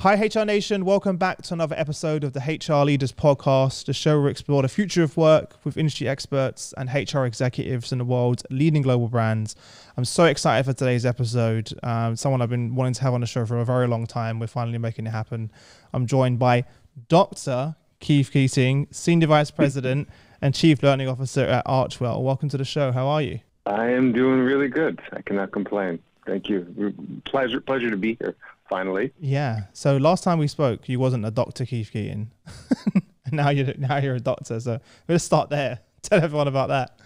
Hi HR Nation, welcome back to another episode of the HR Leaders podcast, the show where we explore the future of work with industry experts and HR executives in the world's leading global brands. I'm so excited for today's episode. Someone I've been wanting to have on the show for a very long time. We're finally making it happen. I'm joined by Dr. Keith Keating, Senior Vice President and Chief Learning Officer at Archwell. Welcome to the show. How are you? I am doing really good. I cannot complain. Thank you. Pleasure to be here. Finally. Yeah. So last time we spoke, you wasn't a Dr. Keith Keating. And now you're a doctor. So let's start there. Tell everyone about that.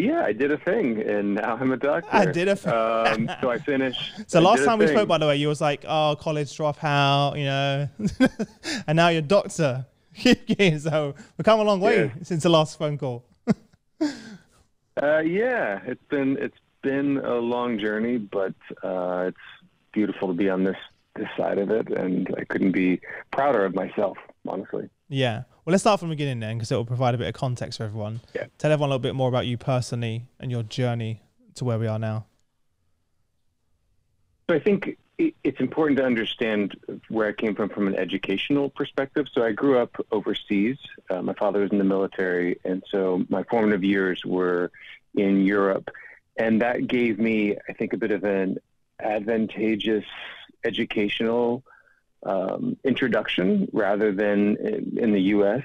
Yeah, I did a thing and now I'm a doctor. I did a thing. So I finished. So last time we spoke, by the way, you was like, oh, college dropout, you know, and now you're Dr. Keith Keating. So we've come a long way since the last phone call. Yeah, it's been a long journey, but it's beautiful to be on this side of it, and I couldn't be prouder of myself, honestly. Yeah. Well, let's start from the beginning then, because it will provide a bit of context for everyone. Yeah. Tell everyone a little bit more about you personally and your journey to where we are now. So I think it's important to understand where I came from an educational perspective. So I grew up overseas. My father was in the military, and so my formative years were in Europe. And that gave me, I think, a bit of an advantageous educational introduction rather than in the U.S.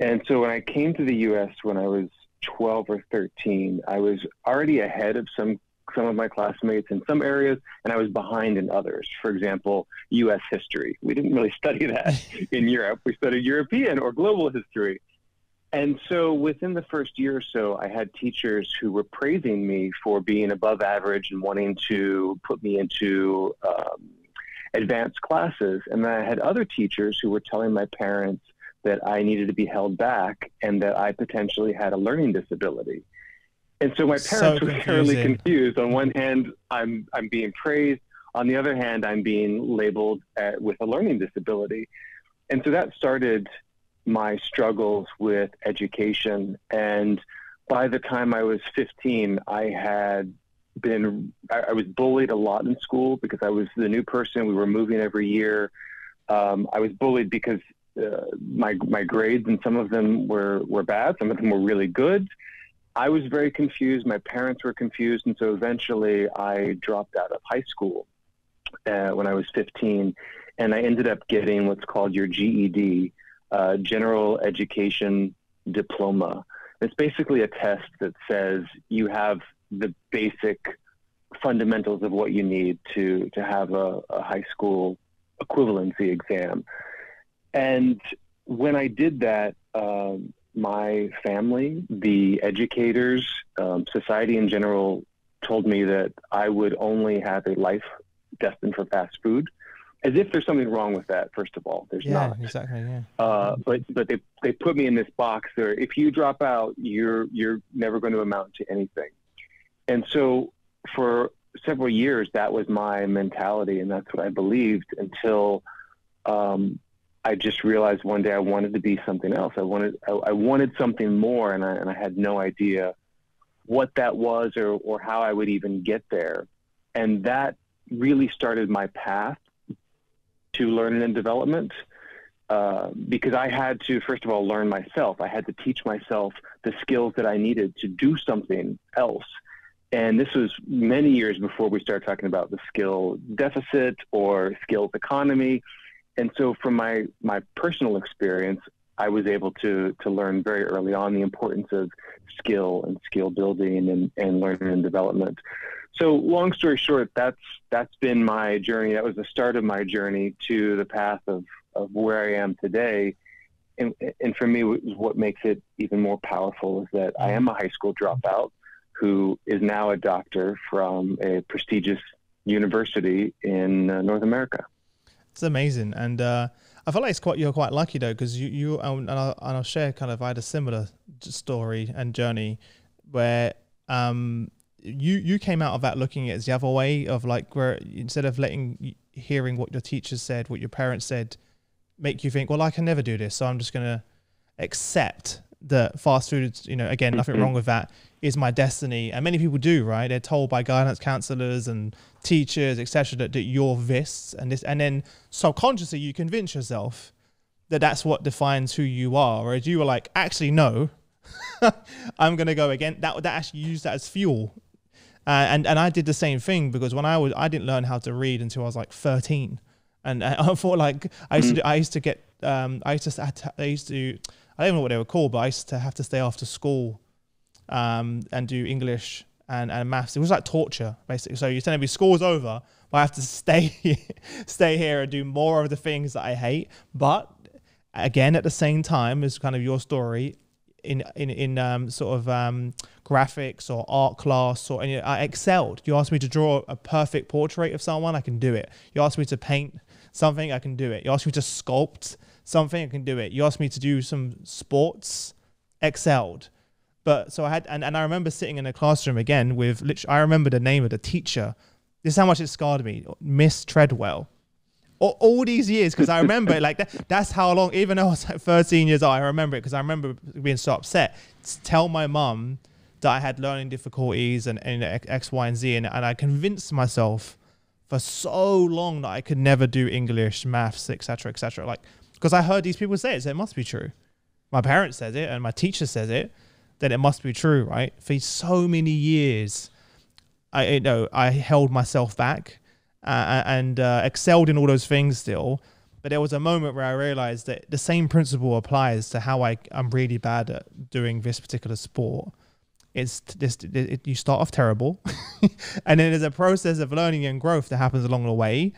And so when I came to the U.S. when I was 12 or 13, I was already ahead of some of my classmates in some areas, and I was behind in others. For example, U.S. history. We didn't really study that in Europe. We studied European or global history. And so within the first year or so, I had teachers who were praising me for being above average and wanting to put me into advanced classes. And then I had other teachers who were telling my parents that I needed to be held back and that I potentially had a learning disability. And so my parents were fairly confused. On one hand, I'm being praised. On the other hand, I'm being labeled with a learning disability. And so that started my struggles with education. And by the time I was 15, I was bullied a lot in school because I was the new person. We were moving every year. I was bullied because my grades, and some of them were bad, some of them were really good. I was very confused. My parents were confused. And so eventually I dropped out of high school when I was 15, and I ended up getting what's called your GED, General Education Diploma. It's basically a test that says you have the basic fundamentals of what you need to have a high school equivalency exam. And when I did that, my family, the educators, society in general told me that I would only have a life destined for fast food. As if there's something wrong with that, first of all. There's not. Exactly, yeah. But they put me in this box where if you drop out, you're never going to amount to anything. And so for several years, that was my mentality, and that's what I believed until I just realized one day I wanted to be something else. I wanted something more, and I had no idea what that was or how I would even get there. And that really started my path to learning and development, because I had to, first of all, learn myself. I had to teach myself the skills that I needed to do something else. And this was many years before we started talking about the skill deficit or skills economy. And so from my personal experience, I was able to learn very early on the importance of skill and skill building and learning and development. So long story short, that's been my journey. That was the start of my journey to the path of where I am today. And for me, what makes it even more powerful is that I am a high school dropout who is now a doctor from a prestigious university in North America. It's amazing. And I feel like you're quite lucky though, because you and I'll share I had a similar story and journey where you came out of that looking at it the other way, of like where instead of hearing what your teachers said, what your parents said, make you think, well, I can never do this, so I'm just gonna accept that fast food, you know, again, nothing wrong with that, is my destiny. And many people do, right? They're told by guidance counselors and teachers, etc., that you're this and this. And then subconsciously, you convince yourself that that's what defines who you are. Whereas you were like, actually, no, I'm going to go again. That actually used that as fuel. And I did the same thing, because when I didn't learn how to read until I was like 13. And I thought, like, I don't know what they were called, but I used to have to stay after school and do English and maths. It was like torture, basically. So you're telling me school's over, but I have to stay here and do more of the things that I hate. But again, at the same time, as kind of your story in graphics or art class, or I excelled. You asked me to draw a perfect portrait of someone, I can do it. You asked me to paint something, I can do it. You asked me to sculpt something, I can do it. You asked me to do some sports, excelled. But so I had, and I remember sitting in a classroom again with, literally, I remember the name of the teacher. This is how much it scarred me, Miss Treadwell. All these years, because I remember it like that. That's how long, even though I was like 13 years old, I remember it because I remember being so upset. Tell my mum that I had learning difficulties and X, Y, and Z. And I convinced myself for so long that I could never do English, maths, etc., etc. Like, because I heard these people say it, so it must be true. My parents says it and my teacher says it. Then it must be true, right? For so many years, I held myself back and excelled in all those things still. But there was a moment where I realized that the same principle applies to how I'm really bad at doing this particular sport. It's this, you start off terrible and then there's a process of learning and growth that happens along the way.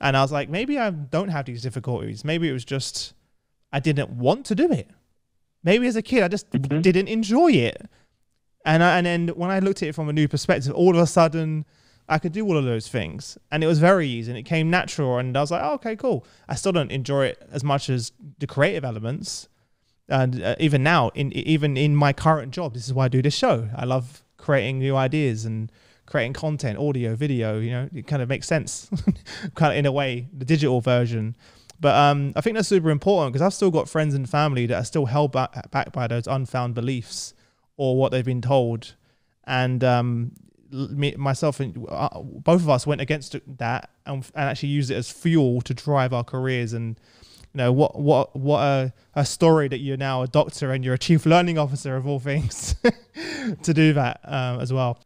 And I was like, maybe I don't have these difficulties. Maybe it was just, I didn't want to do it. Maybe as a kid, I just didn't enjoy it. And then when I looked at it from a new perspective, all of a sudden I could do all of those things. And it was very easy and it came natural. And I was like, oh, okay, cool. I still don't enjoy it as much as the creative elements. And even now, even in my current job, this is why I do this show. I love creating new ideas and creating content, audio, video, you know, it kind of makes sense kind of in a way, the digital version. But I think that's super important because I've still got friends and family that are still held back by those unfound beliefs or what they've been told. And myself and both of us went against that and actually used it as fuel to drive our careers. And you know, what a story that you're now a doctor and you're a chief learning officer of all things to do that as well.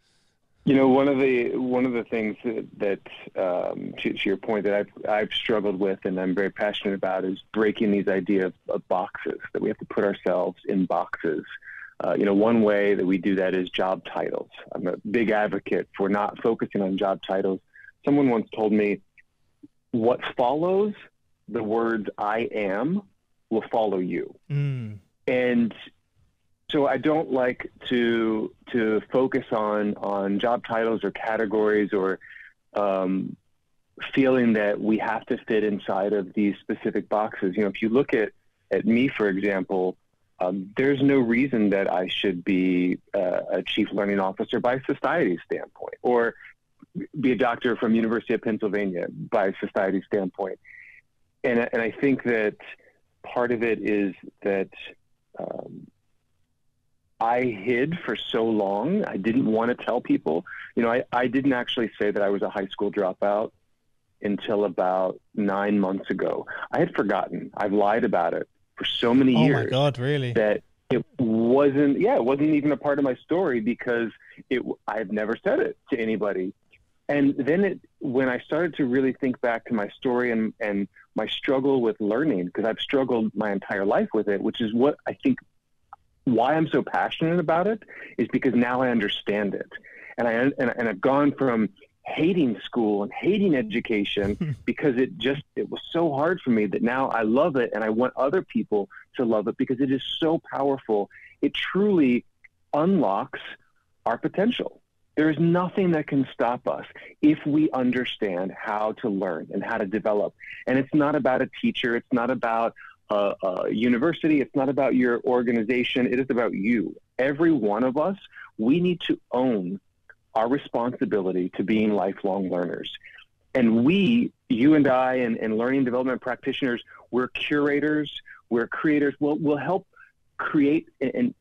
You know, one of the things that to your point, that I've struggled with and I'm very passionate about is breaking these idea of boxes, that we have to put ourselves in boxes. You know, one way that we do that is job titles. I'm a big advocate for not focusing on job titles. Someone once told me, what follows the words I am will follow you. Mm. And so I don't like to focus on job titles or categories or feeling that we have to fit inside of these specific boxes. You know, if you look at me, for example, there's no reason that I should be a chief learning officer by society's standpoint or be a doctor from University of Pennsylvania by society's standpoint. And I think that part of it is that I hid for so long. I didn't want to tell people. You know, I didn't actually say that I was a high school dropout until about 9 months ago. I had forgotten. I've lied about it for so many years. Oh my God, really? That it wasn't, yeah, it wasn't even a part of my story because I've never said it to anybody. And then when I started to really think back to my story and my struggle with learning, because I've struggled my entire life with it, which is what I think why I'm so passionate about it, is because now I understand it. And I've gone from hating school and hating education because it was so hard for me, that now I love it and I want other people to love it because it is so powerful. It truly unlocks our potential. There is nothing that can stop us if we understand how to learn and how to develop. And it's not about a teacher. It's not about a university. It's not about your organization. It is about you. Every one of us, we need to own our responsibility to being lifelong learners. And you and I, and learning and development practitioners, we're curators, we're creators. We'll help create and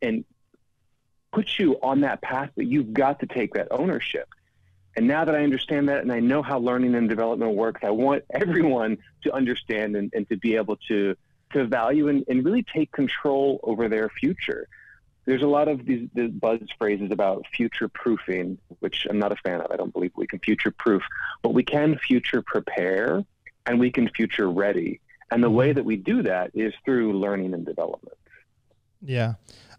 puts you on that path, but you've got to take that ownership. And now that I understand that and I know how learning and development works, I want everyone to understand and to be able to value and really take control over their future. There's a lot of these buzz phrases about future proofing, which I'm not a fan of. I don't believe we can future proof, but we can future prepare and we can future ready. And the way that we do that is through learning and development. Yeah.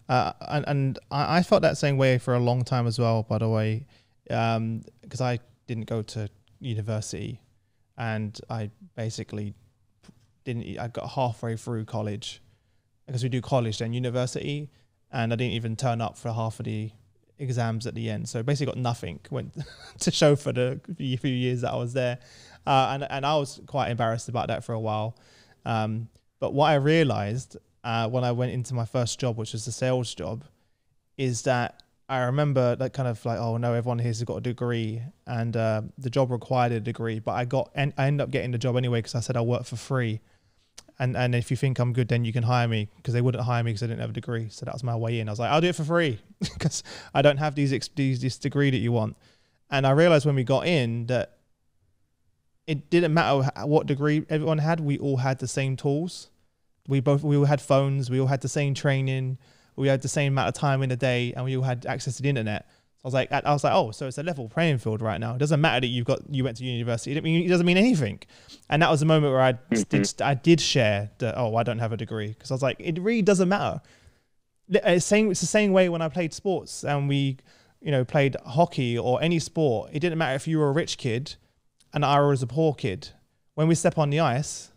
And I felt that same way for a long time as well, by the way, because I didn't go to university and I basically didn't, I got halfway through college because we do college then university, and I didn't even turn up for half of the exams at the end. So basically got nothing, went to show for the few years that I was there. And I was quite embarrassed about that for a while. But what I realized when I went into my first job, which was the sales job, is that I remember that kind of like, oh no, everyone here's got a degree, and the job required a degree, but I ended up getting the job anyway because I said I work for free. And if you think I'm good, then you can hire me, because they wouldn't hire me because I didn't have a degree. So that was my way in. I was like, I'll do it for free because I don't have this degree that you want. And I realized when we got in that it didn't matter what degree everyone had. We all had the same tools. We all had phones. We all had the same training. We had the same amount of time in a day, and we all had access to the internet. So I was like, oh, so it's a level playing field right now. It doesn't matter that you went to university. It doesn't mean anything. And that was the moment where I did share that, oh, I don't have a degree, because I was like, it really doesn't matter. It's the same way when I played sports and we, you know, played hockey or any sport. It didn't matter if you were a rich kid and I was a poor kid. When we step on the ice,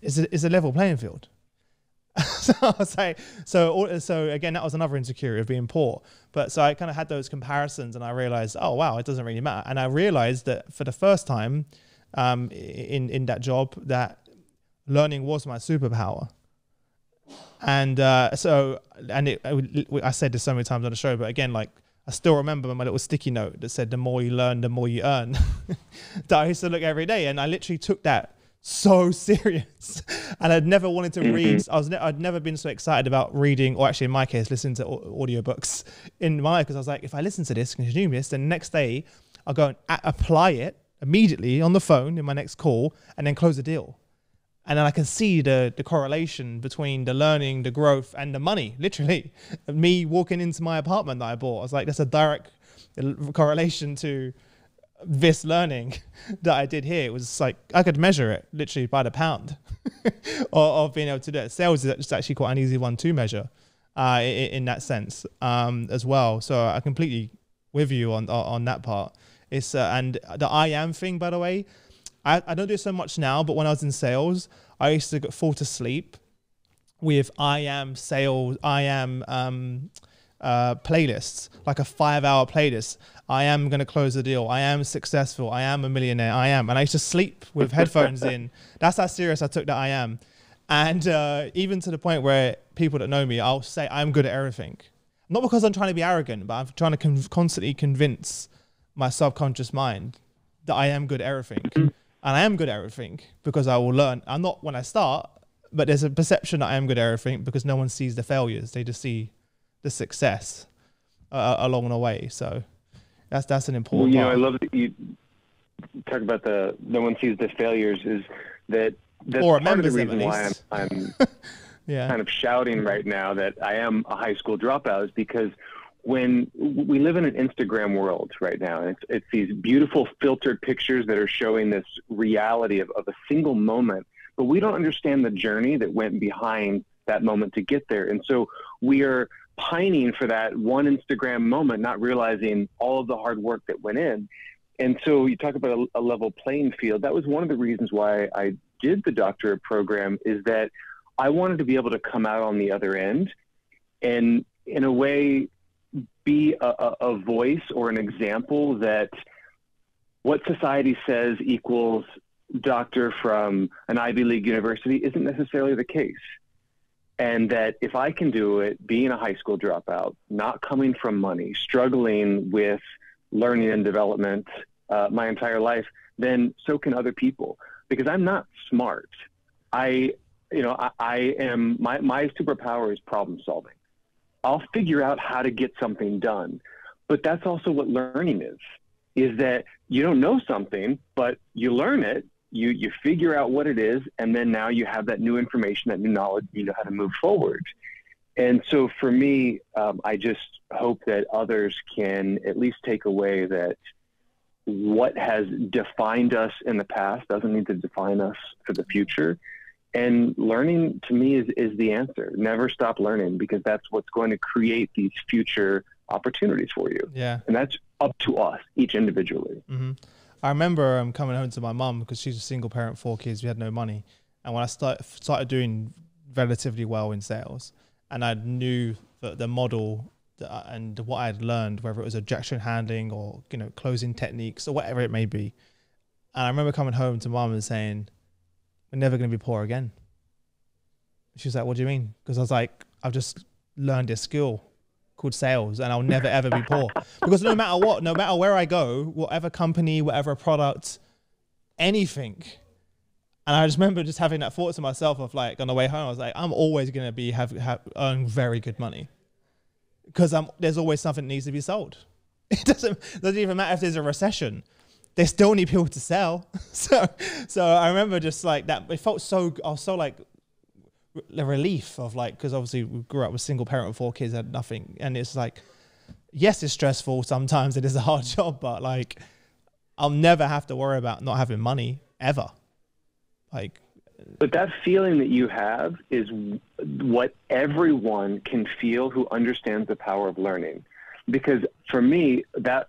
it's a level playing field. So I was like, so again, that was another insecurity of being poor. But so I kind of had those comparisons, and I realized, oh wow, it doesn't really matter. And I realized that for the first time in that job, that learning was my superpower. And I said this so many times on the show, but again, like, I still remember my little sticky note that said, the more you learn, the more you earn, that I used to look every day. And I literally took that so serious, and I'd never wanted to read. I'd never been so excited about reading, or actually in my case, listening to audiobooks because I was like, if I listen to this, consume this, then the next day I'll go and apply it immediately on the phone in my next call, and then close the deal. And then I can see the correlation between the learning, the growth, and the money. Literally, me walking into my apartment that I bought, I was like, that's a direct correlation to this learning that I did here. It was like, I could measure it literally by the pound of being able to do it. Sales is actually quite an easy one to measure in that sense as well. So I completely with you on that part. It's and the I am thing, by the way, I don't do it so much now, but when I was in sales, I used to fall to sleep with I am sales, I am playlists, like a 5-hour playlist. I am going to close the deal. I am successful. I am a millionaire. I am. And I used to sleep with headphones in. That's how serious I took that I am. And even to the point where people that know me, I'll say I'm good at everything. Not because I'm trying to be arrogant, but I'm trying to constantly convince my subconscious mind that I am good at everything. And I am good at everything because I will learn. I'm not when I start, but there's a perception that I am good at everything because no one sees the failures. They just see the success along the way. So that's an important part. I love that you talk about the no one sees the failures, is that's or part of the reason why I'm yeah, kind of shouting right now that I am a high school dropout, is because when we live in an Instagram world right now, and it's these beautiful filtered pictures that are showing this reality of a single moment, but we don't understand the journey that went behind that moment to get there. And so we are pining for that one Instagram moment, not realizing all of the hard work that went in. And so you talk about a level playing field. That was one of the reasons why I did the doctorate program, is that I wanted to be able to come out on the other end and in a way be a voice or an example that what society says equals doctor from an Ivy League university isn't necessarily the case. And that if I can do it, being a high school dropout, not coming from money, struggling with learning and development my entire life, then so can other people. Because I'm not smart. I am my superpower is problem solving. I'll figure out how to get something done. But that's also what learning is that you don't know something, but you learn it, you figure out what it is, and then now you have that new information, that new knowledge, you know how to move forward. And so for me, I just hope that others can at least take away that what has defined us in the past doesn't need to define us for the future. And learning, to me, is the answer. Never stop learning, because that's what's going to create these future opportunities for you. Yeah. And that's up to us, each individually. Mm-hmm. I remember coming home to my mum, because she's a single parent, 4 kids, we had no money. And when I started doing relatively well in sales, and I knew that the model and what I had learned, whether it was objection handling or, you know, closing techniques or whatever it may be. And I remember coming home to mum and saying, "We're never going to be poor again." She was like, "What do you mean?" Because I was like, "I've just learned this skill called sales, and I'll never ever be poor." Because no matter what, no matter where I go, whatever company, whatever product, anything. And I just remember just having that thought to myself of, like, on the way home, I was like, I'm always going to be earn very good money, because there's always something that needs to be sold. It doesn't even matter if there's a recession. They still need people to sell. So I remember just like that. It felt so, I was so like the relief of, like, because obviously we grew up with single parent with 4 kids, had nothing. And it's like, yes, it's stressful. Sometimes it is a hard job, but like, I'll never have to worry about not having money ever. Like, but that feeling that you have is what everyone can feel who understands the power of learning. Because for me, that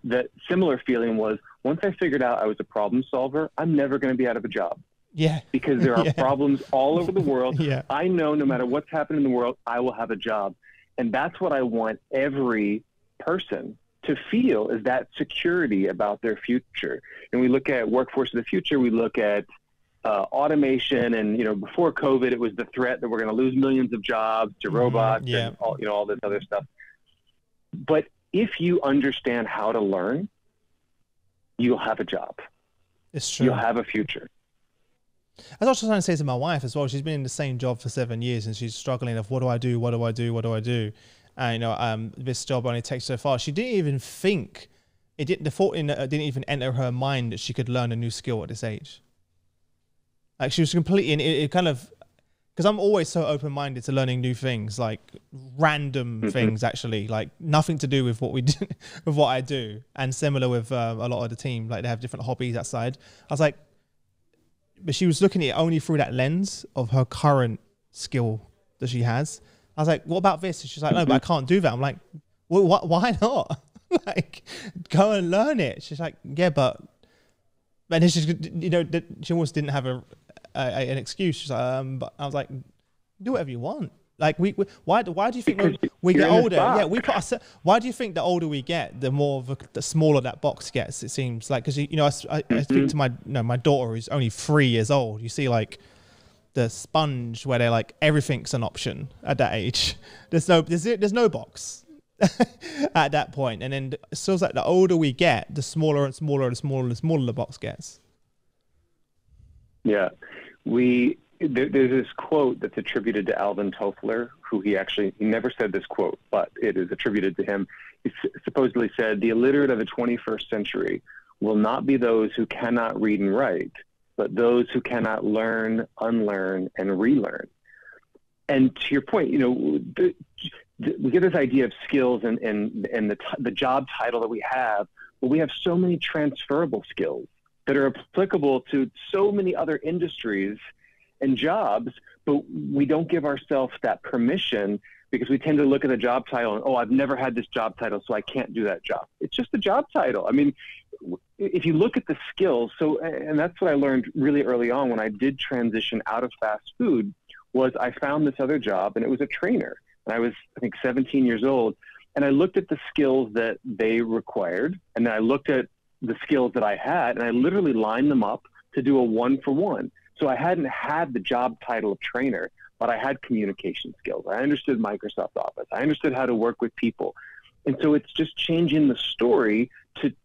similar feeling was, once I figured out I was a problem solver, I'm never going to be out of a job. Yeah. Because there are problems all over the world. Yeah. I know no matter what's happening in the world, I will have a job. And that's what I want every person to feel, is that security about their future. And we look at workforce of the future, we look at automation, and, you know, before COVID, it was the threat that we're going to lose millions of jobs to robots and all, you know, all this other stuff. But if you understand how to learn, you'll have a job. It's true. You'll have a future. I was also trying to say to my wife as well, she's been in the same job for 7 years, and she's struggling of, what do I do? What do I do? What do I do? And, you know, this job only takes so far. She didn't even think, didn't even enter her mind that she could learn a new skill at this age. Like, she was completely, and it kind of, because I'm always so open-minded to learning new things, like random things, actually, like nothing to do with what we do, with what I do. And similar with a lot of the team, like they have different hobbies outside. I was like, but she was looking at it only through that lens of her current skill that she has. I was like, what about this? And she's like, no, but I can't do that. I'm like, well, why not? Like, go and learn it. She's like, yeah, but, and then she's, you know, she almost didn't have an excuse, but I was like, do whatever you want. Like, why do you think we get older? Yeah, why do you think the older we get, the more the smaller that box gets? It seems like, because, you know, I speak to my daughter, who's only 3 years old. You see, like, the sponge where they're like, everything's an option at that age. There's no box at that point. And then it feels like the older we get, the smaller and smaller and smaller and smaller the box gets. Yeah. There's this quote that's attributed to Alvin Toffler, who he never said this quote, but it is attributed to him. He supposedly said, "The illiterate of the 21st century will not be those who cannot read and write, but those who cannot learn, unlearn, and relearn." And to your point, you know, we get this idea of skills and the job title that we have, but we have so many transferable skills that are applicable to so many other industries and jobs, but we don't give ourselves that permission, because we tend to look at a job title and, oh, I've never had this job title, so I can't do that job. It's just a job title. I mean, if you look at the skills, and that's what I learned really early on when I did transition out of fast food, was I found this other job, and it was a trainer. And I was, I think, 17 years old. And I looked at the skills that they required, and then I looked at the skills that I had, and I literally lined them up to do a 1-for-1. So I hadn't had the job title of trainer, but I had communication skills. I understood Microsoft Office. I understood how to work with people. And so it's just changing the story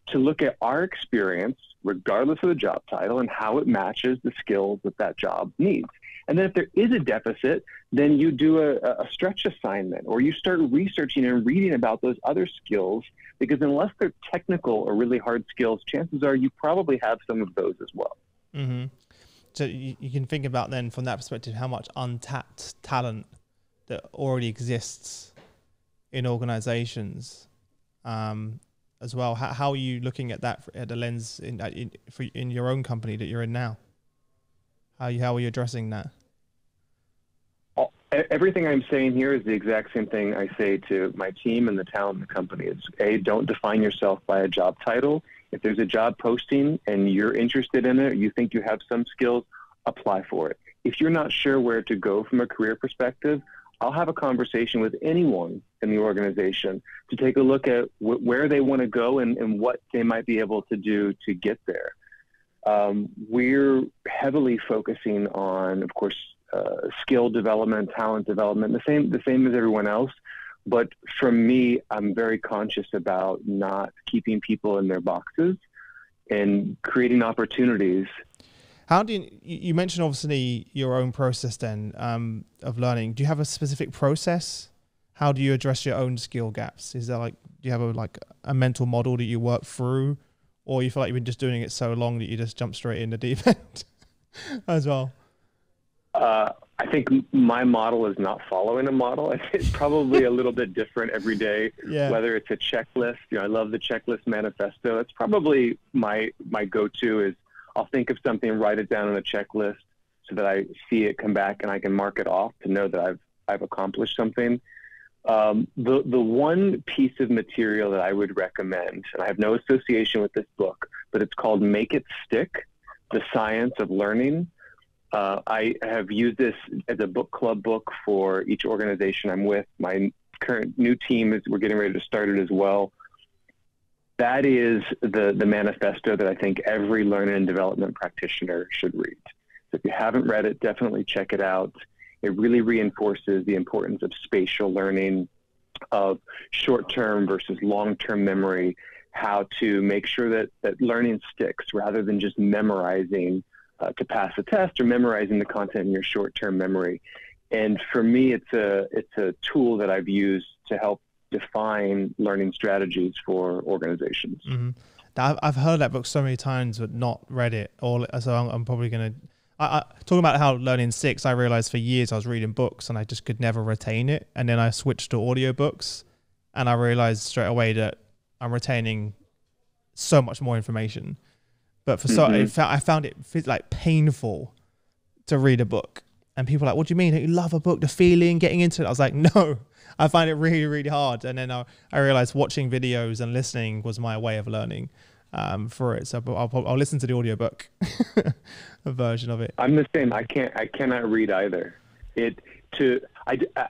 to look at our experience, regardless of the job title, and how it matches the skills that that job needs. And then if there is a deficit, then you do a stretch assignment, or you start researching and reading about those other skills, because unless they're technical or really hard skills, chances are you probably have some of those as well. Mm-hmm. So you can think about then from that perspective, how much untapped talent that already exists in organizations as well. How are you looking at that at the lens in your own company that you're in now? How are you addressing that? Everything I'm saying here is the exact same thing I say to my team and the talent in the company. It's A, don't define yourself by a job title. If there's a job posting and you're interested in it, or you think you have some skills, apply for it. If you're not sure where to go from a career perspective, I'll have a conversation with anyone in the organization to take a look at where they want to go and what they might be able to do to get there. We're heavily focusing on, of course, skill development, talent development, the same as everyone else. But for me, I'm very conscious about not keeping people in their boxes and creating opportunities. How do you mentioned obviously your own process then of learning. Do you have a specific process? How do you address your own skill gaps? Is there do you have a mental model that you work through? Or you feel like you've been just doing it so long that you just jump straight in the deep end as well? I think my model is not following a model. It's probably a little bit different every day, yeah. Whether it's a checklist. I love the Checklist Manifesto. It's probably my go-to is I'll think of something, write it down on a checklist so that I see it come back and I can mark it off to know that I've accomplished something. The one piece of material that I would recommend, and I have no association with this book, but it's called Make It Stick, The Science of Learning. I have used this as a book club book for each organization I'm with. My current new team we're getting ready to start it as well. That is the manifesto that I think every learning and development practitioner should read. So if you haven't read it, definitely check it out. It really reinforces the importance of spatial learning, of short-term versus long-term memory, how to make sure that learning sticks rather than just memorizing to pass a test or memorizing the content in your short-term memory. And for me, it's a tool that I've used to help define learning strategies for organizations. Mm-hmm. I've heard that book so many times, but not read it. So I'm probably going to... talking about how learning sticks, I realized for years I was reading books and I just could never retain it. And then I switched to audiobooks and I realized straight away that I'm retaining so much more information. But I found it like painful to read a book. And people are like, what do you mean? Don't you love a book, the feeling, getting into it? I was like, no, I find it really, really hard. And then I realized watching videos and listening was my way of learning. For it, so I'll listen to the audiobook version of it. I'm the same. I cannot read either.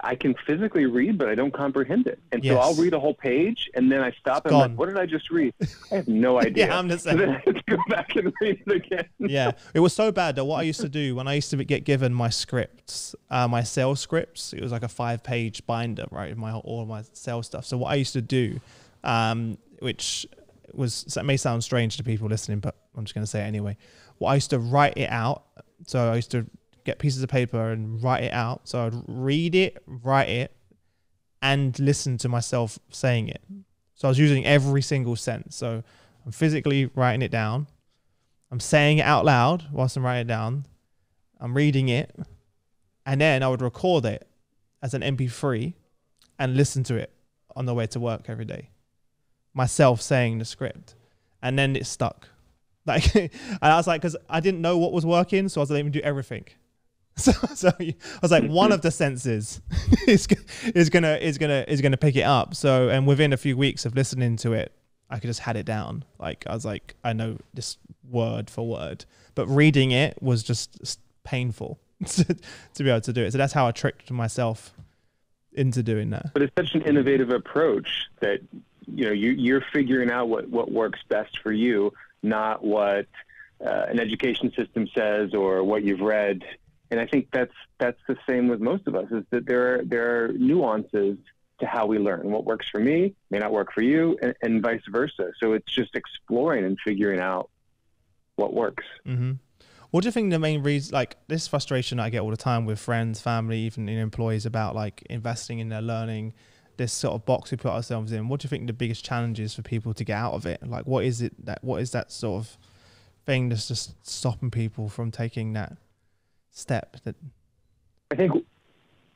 I can physically read, but I don't comprehend it, and yes. So I'll read a whole page and then I stop and I'm like, what did I just read? I have no idea. Yeah, I'm the same. I have to go back and read it again. Yeah, it was so bad that what I used to do when I used to get given my scripts, my sales scripts, it was like a 5-page binder, right? All my sales stuff. So what I used to do, that may sound strange to people listening, but I'm just going to say it anyway. Well, I used to write it out. So I used to get pieces of paper and write it out. So I'd read it, write it, and listen to myself saying it. So I was using every single sentence. So I'm physically writing it down. I'm saying it out loud whilst I'm writing it down. I'm reading it. And then I would record it as an MP3 and listen to it on the way to work every day. Myself saying the script, and then it stuck. And I was like, because I didn't know what was working, so I was like, even do everything. So I was like, one of the senses is gonna pick it up. So and within a few weeks of listening to it, I could just had it down. Like I was like, I know this word for word, but reading it was just painful to be able to do it. So that's how I tricked myself into doing that. But it's such an innovative approach that. You're figuring out what works best for you, not what an education system says or what you've read. And I think that's the same with most of us, is that there are nuances to how we learn. What works for me may not work for you, and vice versa. So it's just exploring and figuring out what works. Mm-hmm. What do you think the main reason, like this frustration I get all the time with friends, family, even in employees about like investing in their learning, this sort of box we put ourselves in, what do you think the biggest challenge is for people to get out of it? Like what is that sort of thing that's just stopping people from taking that step? That I think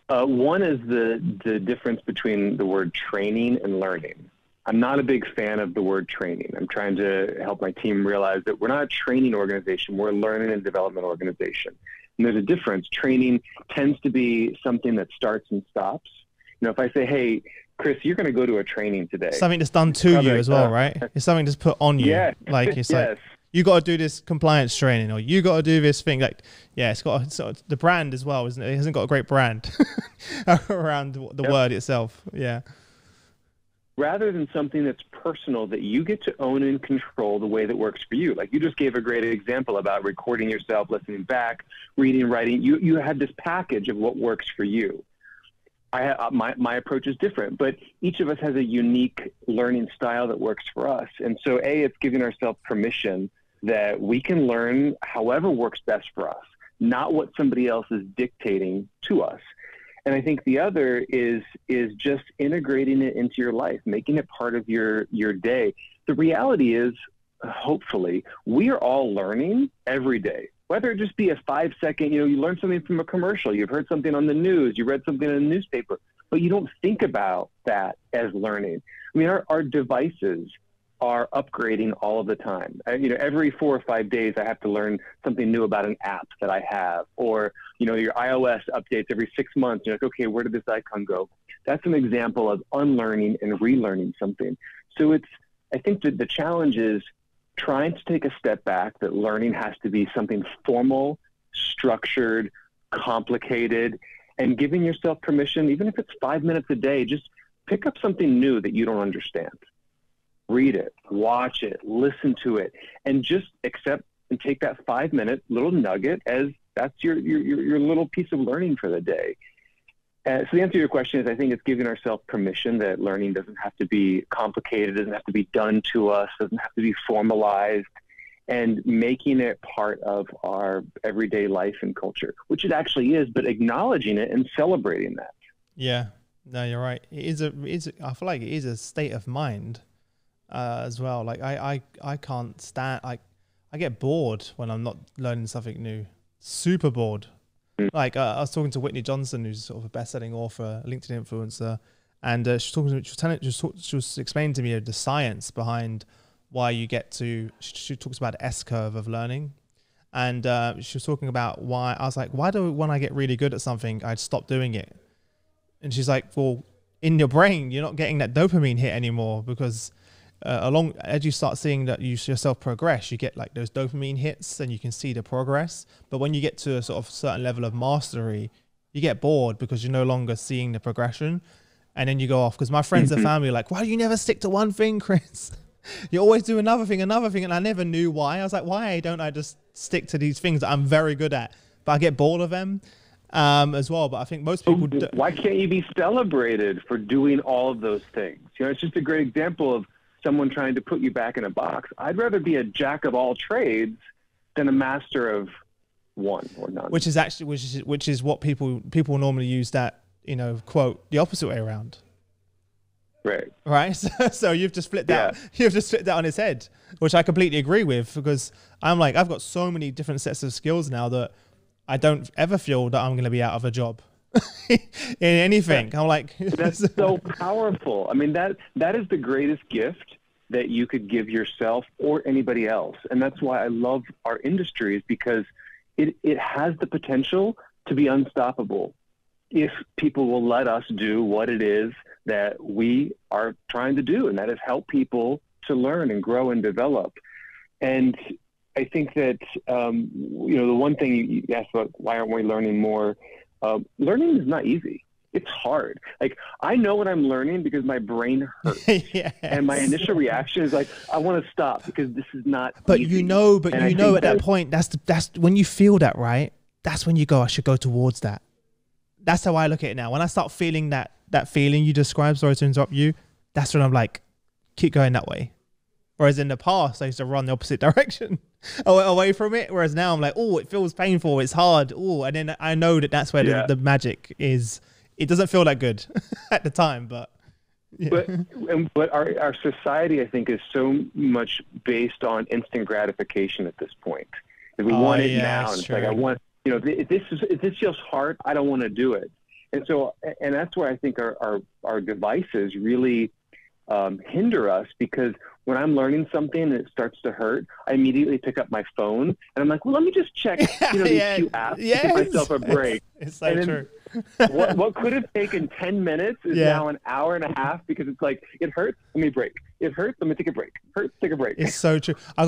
one is the difference between the word training and learning. I'm not a big fan of the word training. I'm trying to help my team realize that we're not a training organization, we're a learning and development organization. And there's a difference. Training tends to be something that starts and stops. You know, if I say, hey, Chris, you're going to go to a training today. Something that's done to you as well, right? It's something that's put on you. Yeah. Like it's yes. Like, you got to do this compliance training, or you got to do this thing. Like, yeah, it's got sort of the brand as well, isn't it? It hasn't got a great brand around the yep. word itself. Yeah. Rather than something that's personal that you get to own and control the way that works for you. Like you just gave a great example about recording yourself, listening back, reading, writing. You had this package of what works for you. My approach is different, but each of us has a unique learning style that works for us. And so, A, it's giving ourselves permission that we can learn however works best for us, not what somebody else is dictating to us. And I think the other is just integrating it into your life, making it part of your day. The reality is, hopefully, we are all learning every day. Whether it just be a 5-second, you know, you learn something from a commercial, you've heard something on the news, you read something in a newspaper, but you don't think about that as learning. I mean, our devices are upgrading all of the time. You know, every 4 or 5 days, I have to learn something new about an app that I have, or, you know, your iOS updates every 6 months. You're like, okay, where did this icon go? That's an example of unlearning and relearning something. So it's, I think that the challenge is trying to take a step back, that learning has to be something formal, structured, complicated, and giving yourself permission, even if it's 5 minutes a day, just pick up something new that you don't understand. Read it, watch it, listen to it, and just accept and take that 5-minute little nugget as that's your little piece of learning for the day. So the answer to your question is, I think it's giving ourselves permission that learning doesn't have to be complicated, doesn't have to be done to us, doesn't have to be formalized, and making it part of our everyday life and culture, which it actually is, but acknowledging it and celebrating that. Yeah, no, you're right. I feel like it is a state of mind as well. Like I can't stand, I get bored when I'm not learning something new, super bored. Like I was talking to Whitney Johnson, who's sort of a best-selling author, LinkedIn influencer, and she was explaining to me the science behind why you get to. She talks about the S curve of learning, and she was talking about why I was like, why do when I get really good at something, I'd stop doing it? And she's like, well, in your brain, you're not getting that dopamine hit anymore because as you start seeing that you yourself progress, you get like those dopamine hits and you can see the progress. But when you get to a sort of certain level of mastery, you get bored because you're no longer seeing the progression. And then you go off. Cause my friends and family are like, why do you never stick to one thing, Chris? You always do another thing. And I never knew why. I was like, why don't I just stick to these things that I'm very good at, but I get bored of them as well. But I think most people do. Why can't you be celebrated for doing all of those things? You know, it's just a great example of someone trying to put you back in a box. I'd rather be a jack of all trades than a master of one or none. Which is actually, which is what people normally use that, you know, quote, the opposite way around. Right. Right. So you've just flipped that. Yeah. You've just flipped that on its head, which I completely agree with, because I'm like, I've got so many different sets of skills now that I don't ever feel that I'm going to be out of a job. In anything. I'm like that's so powerful. I mean, that is the greatest gift that you could give yourself or anybody else, and that's why I love our industry, is because it has the potential to be unstoppable if people will let us do what it is that we are trying to do, and that is help people to learn and grow and develop. And I think that you know, the one thing you asked about, why aren't we learning more? Learning is not easy. It's hard. Like, I know when I'm learning because my brain hurts. Yes. And my initial reaction is like, I want to stop because this is not easy. But you know, at that point, that's when you feel that, right? That's when you go, I should go towards that. That's how I look at it now. When I start feeling that feeling you described, sorry to interrupt you, that's when I'm like, keep going that way. Whereas in the past, I used to run the opposite direction away from it. Whereas now I'm like, oh, it feels painful. It's hard. Oh, and then I know that that's where the magic is. It doesn't feel that good at the time, but. Yeah. But our society, I think, is so much based on instant gratification at this point. If we want it now, it's like, I want, you know, if this feels hard, I don't want to do it. And so, and that's where I think our devices really hinder us, because when I'm learning something and it starts to hurt, I immediately pick up my phone and I'm like, well, let me just check, you know, these two apps to give myself a break. It's so true. What could have taken 10 minutes is now an hour and a half, because it's like, it hurts, let me break. It hurts, let me take a break. Hurts, take a break. It's so true. I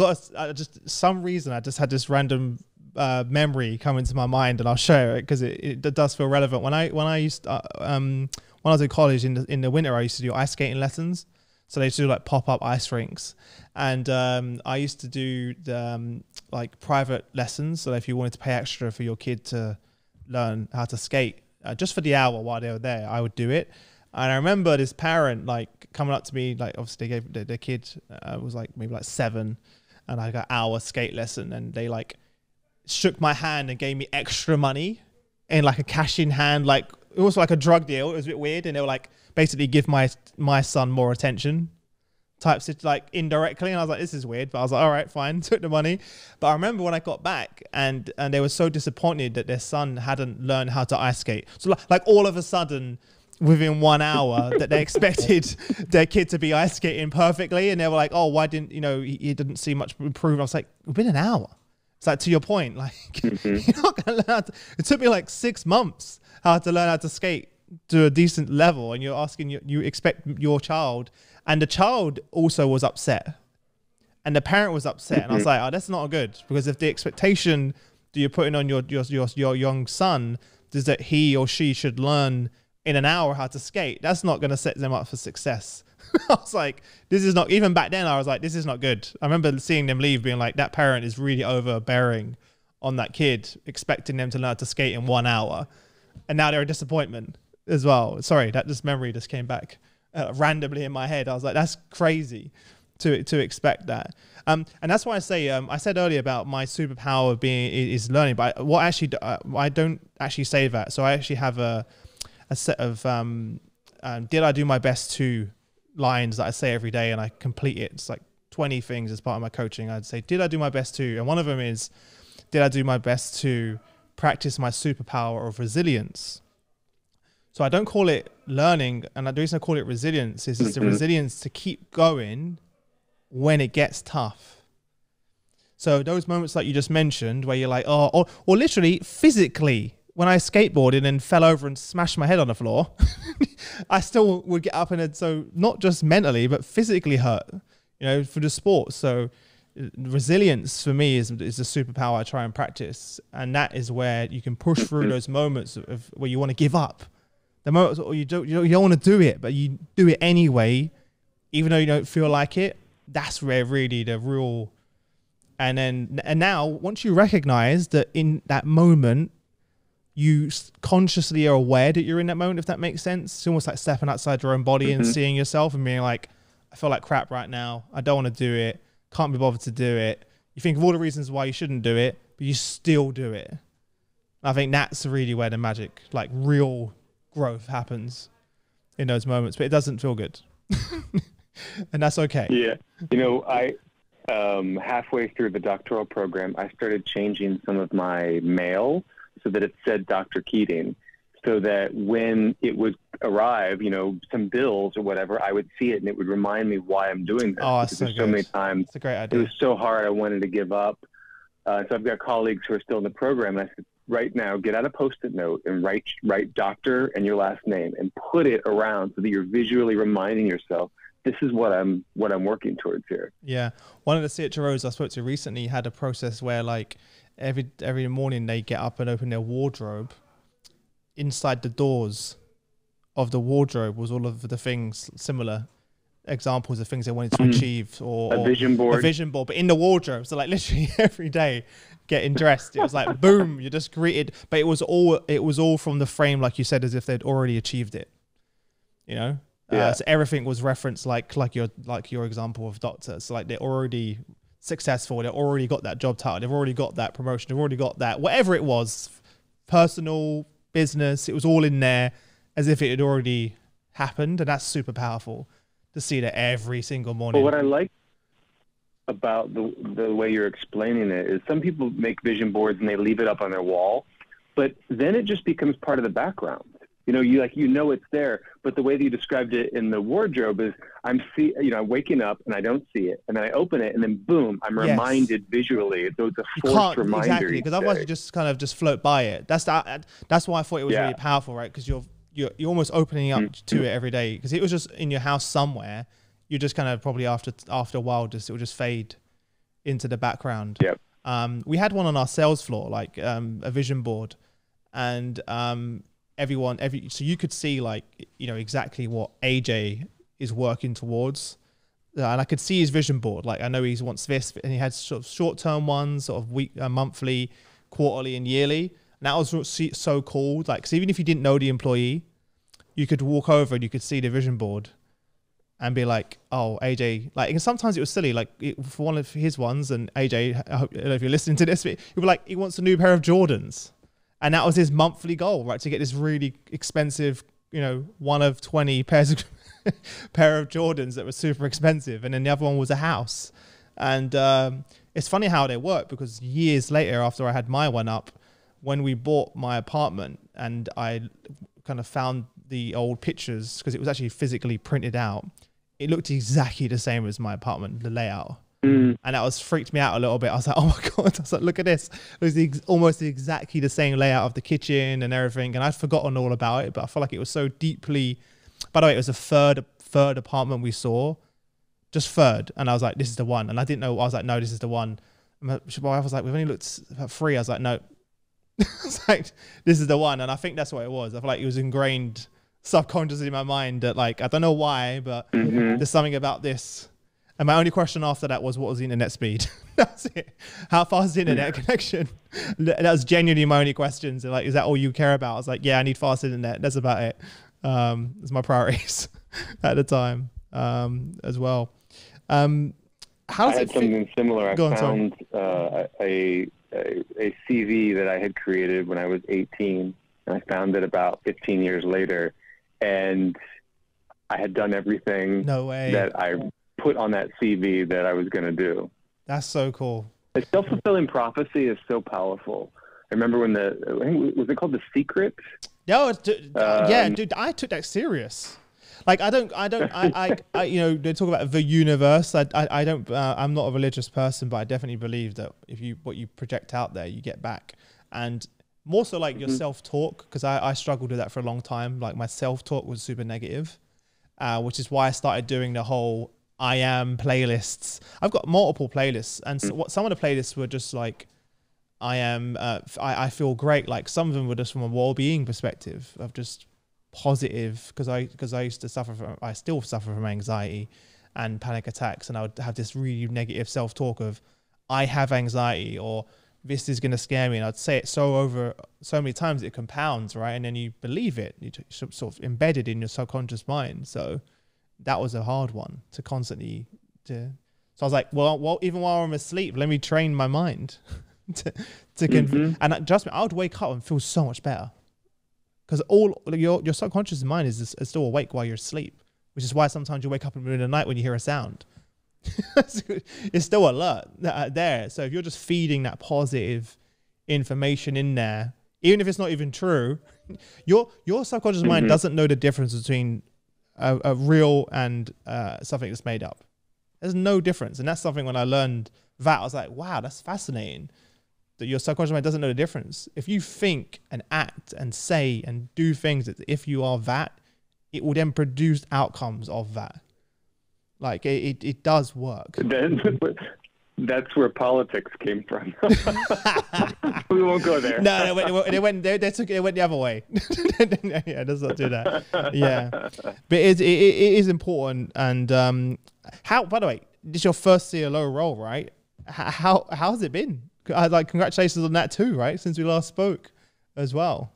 just had this random memory come into my mind, and I'll share it because it does feel relevant. When I was in college in the winter, I used to do ice skating lessons. So they used to do like pop-up ice rinks. And I used to do like private lessons. So if you wanted to pay extra for your kid to learn how to skate, just for the hour while they were there, I would do it. And I remember this parent like coming up to me, like obviously they gave their kid, was like maybe like 7, and I got an hour skate lesson, and they like shook my hand and gave me extra money in like a cash in hand, like it was like a drug deal. It was a bit weird, and they were like, basically give my son more attention types, like indirectly. And I was like, this is weird, but I was like, all right, fine, took the money. But I remember when I got back, and they were so disappointed that their son hadn't learned how to ice skate. So like all of a sudden within 1 hour that they expected their kid to be ice skating perfectly, and they were like, oh, why didn't, you know, he didn't see much improvement. I was like, it's been an hour. It's like, to your point, like you're not gonna learn how to, it took me like 6 months how to learn how to skate to a decent level, and you're asking, you expect your child, and the child also was upset, and the parent was upset, and I was like, oh, that's not good, because if the expectation that you're putting on your young son is that he or she should learn in an hour how to skate, that's not going to set them up for success. I was like, this is not, even back then I was like, this is not good. I remember seeing them leave being like, that parent is really overbearing on that kid, expecting them to learn to skate in 1 hour, and now they're a disappointment as well. Sorry, that just memory just came back randomly in my head. I was like, that's crazy to expect that. And that's why I say, I said earlier about my superpower of being is learning, but what actually, I don't actually say that. So I actually have a set of did I do my best to lines that I say every day, and I complete it. It's like 20 things as part of my coaching. I'd say, did I do my best to? And one of them is, did I do my best to practice my superpower of resilience? So I don't call it learning, and the reason I call it resilience is it's the resilience to keep going when it gets tough. So those moments like you just mentioned where you're like, oh, or literally physically, when I skateboarded and fell over and smashed my head on the floor, I still would get up, and so not just mentally, but physically hurt, you know, for the sport. So resilience for me is a superpower I try and practice. And that is where you can push through those moments of where you want to give up. The moments where you don't want to do it, but you do it anyway, even though you don't feel like it. That's where really the real, and now once you recognize that in that moment, you consciously are aware that you're in that moment, if that makes sense. It's almost like stepping outside your own body and seeing yourself and being like, I feel like crap right now. I don't want to do it. Can't be bothered to do it. You think of all the reasons why you shouldn't do it, but you still do it. And I think that's really where the magic, like real growth happens in those moments, but it doesn't feel good. And that's okay. Yeah. You know, I, halfway through the doctoral program, I started changing some of my mail so that it said Dr. Keating, so that when it would arrive, you know, some bills or whatever, I would see it and it would remind me why I'm doing this. Oh, because so there's good. So many times it's a great idea. It was so hard, I wanted to give up. So I've got colleagues who are still in the program, and I said, right now, get out a Post-it note and write doctor and your last name and put it around so that you're visually reminding yourself, this is what I'm working towards here. Yeah. One of the CHROs I spoke to recently had a process where like, every morning they get up and open their wardrobe. Inside the doors of the wardrobe was all of the things similar examples of things they wanted to achieve, or a vision board, but in the wardrobe. So like literally every day getting dressed, it was like boom, you're just greeted. But it was all from the frame, like you said, as if they'd already achieved it, you know. So everything was referenced like your example of doctors. So like they're already successful, they've already got that job title, they've already got that promotion, they've already got that, whatever it was, personal, business, it was all in there as if it had already happened. And that's super powerful to see that every single morning. Well, what I like about the way you're explaining it is some people make vision boards and they leave it up on their wall, but then it just becomes part of the background. You know, you know it's there, but the way that you described it in the wardrobe is I'm waking up and I don't see it, and then I open it, and then boom, I'm reminded visually. So it's a forced reminder. Exactly, because otherwise you just kind of just float by it. That's why I thought it was really powerful, right? Because you're almost opening up to it every day, because it was just in your house somewhere. You just kind of probably after a while it will just fade into the background. Yep. We had one on our sales floor, like a vision board, and so you could see exactly what AJ is working towards, and I could see his vision board. Like I know he wants this, and he had sort of short-term ones, sort of monthly, quarterly, and yearly. And that was so cool. Like, cause even if you didn't know the employee, you could walk over and you could see the vision board, and be like, "Oh, AJ." Like, and sometimes it was silly. Like for one of his ones, and AJ, I don't know if you're listening to this, but he was like, he wants a new pair of Jordans. And that was his monthly goal, right? To get this really expensive, you know, one of 20 pair of Jordans that were super expensive. And then the other one was a house. And it's funny how they work, because years later, after I had my one up, when we bought my apartment and I kind of found the old pictures, because it was actually physically printed out, it looked exactly the same as my apartment, the layout. And that freaked me out a little bit. I was like, oh my God. I was like, look at this. It was almost exactly the same layout of the kitchen and everything. And I'd forgotten all about it, but I felt like it was so deeply, by the way, it was a third apartment we saw, just third. And I was like, this is the one. And I didn't know, I was like, no, this is the one. And my wife was like, we've only looked at three. I was like, no, I was like, this is the one. And I think that's what it was. I feel like it was ingrained subconsciously in my mind that, like, I don't know why, but there's something about this. And my only question after that was, what was the internet speed? That's it. How fast is the internet connection? That was genuinely my only questions. They're like, is that all you care about? I was like, yeah, I need fast internet. That's about it. It's my priorities at the time as well. How does I had something similar. I found a CV that I had created when I was 18, and I found it about 15 years later, and I had done everything that I put on that CV that I was going to do. That's so cool. The self-fulfilling prophecy is so powerful. I remember when was it called The Secret? No, yeah, dude, I took that serious. Like I you know, they talk about the universe. I don't, I'm not a religious person, but I definitely believe that if what you project out there, you get back. And more so like your self-talk, because I struggled with that for a long time. Like my self-talk was super negative, which is why I started doing the whole I am playlists. I've got multiple playlists, and so some of the playlists were just like, I am, I feel great. Like some of them were just from a well-being perspective of just positive, because I used to suffer from, I still suffer from anxiety and panic attacks. And I would have this really negative self-talk of, I have anxiety, or this is going to scare me. And I'd say it so many times it compounds, right? And then you believe it, you're sort of embedded in your subconscious mind. So that was a hard one to constantly do. So I was like, well, even while I'm asleep, let me train my mind to and trust me, I would wake up and feel so much better, because all your subconscious mind is still awake while you're asleep, which is why sometimes you wake up in the middle of the night when you hear a sound. It's still alert there. So if you're just feeding that positive information in there, even if it's not even true, your subconscious mind doesn't know the difference between a real and something that's made up. There's no difference. And that's something when I learned that, I was like, wow, that's fascinating, that your subconscious mind doesn't know the difference. If you think and act and say and do things that if you are that, it will then produce outcomes of that. Like it does work. That's where politics came from. We won't go there. No, it went the other way. Yeah, let's not do that. Yeah, but it is important. And how? By the way, this is your first CLO role, right? How's it been? Like, congratulations on that too, right? Since we last spoke, as well.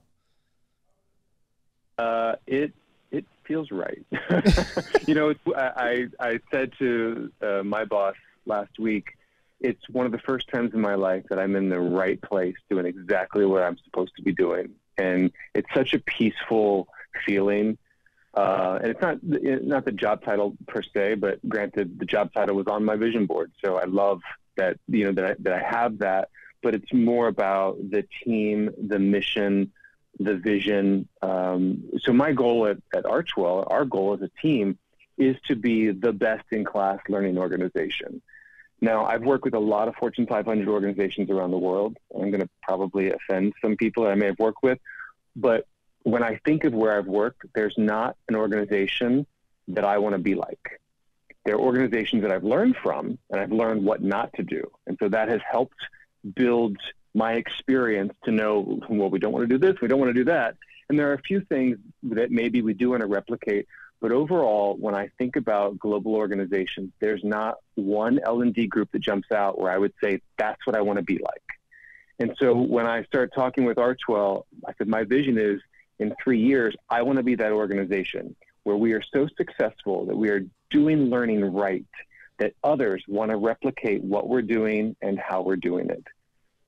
It feels right. You know, I said to my boss last week, it's one of the first times in my life that I'm in the right place doing exactly what I'm supposed to be doing. And it's such a peaceful feeling. And it's not the job title per se, but granted, the job title was on my vision board. So I love that, you know, that I have that, but it's more about the team, the mission, the vision. So my goal at Archwell, our goal as a team, is to be the best in class learning organization. Now, I've worked with a lot of Fortune 500 organizations around the world. I'm going to probably offend some people that I may have worked with, but when I think of where I've worked, there's not an organization that I want to be like. There are organizations that I've learned from, and I've learned what not to do. And so that has helped build my experience to know, well, we don't want to do this, we don't want to do that. And there are a few things that maybe we do want to replicate. But overall, when I think about global organizations, there's not one L&D group that jumps out where I would say, that's what I want to be like. And so when I started talking with Archwell, I said, my vision is in 3 years, I want to be that organization where we are so successful that we are doing learning right, that others want to replicate what we're doing and how we're doing it.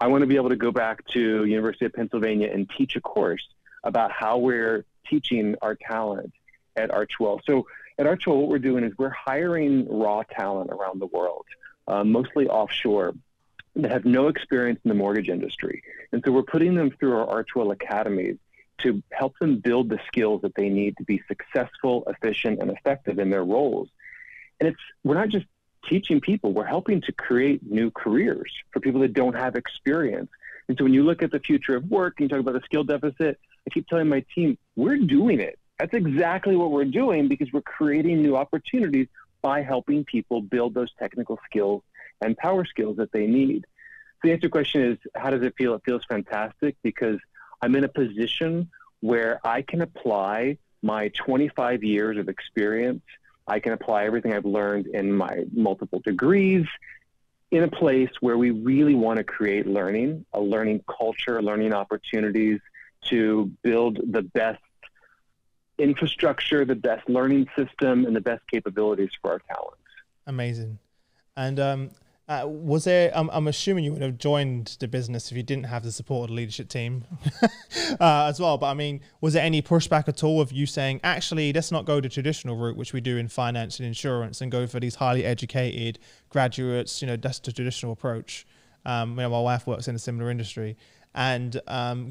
I want to be able to go back to University of Pennsylvania and teach a course about how we're teaching our talent at Archwell. So at Archwell, what we're doing is we're hiring raw talent around the world, mostly offshore, that have no experience in the mortgage industry. And so we're putting them through our Archwell academies to help them build the skills that they need to be successful, efficient, and effective in their roles. And we're not just teaching people, we're helping to create new careers for people that don't have experience. And so when you look at the future of work and you talk about the skill deficit, I keep telling my team, we're doing it. That's exactly what we're doing, because we're creating new opportunities by helping people build those technical skills and power skills that they need. So the answer to the question is, how does it feel? It feels fantastic, because I'm in a position where I can apply my 25 years of experience. I can apply everything I've learned in my multiple degrees in a place where we really want to create learning, a learning culture, learning opportunities to build the best infrastructure, the best learning system, and the best capabilities for our talents. Amazing. And was there, I'm assuming you would have joined the business if you didn't have the support of the leadership team as well. But I mean, was there any pushback at all of you saying, actually, let's not go the traditional route, which we do in finance and insurance, and go for these highly educated graduates? You know, that's the traditional approach. You know, my wife works in a similar industry, and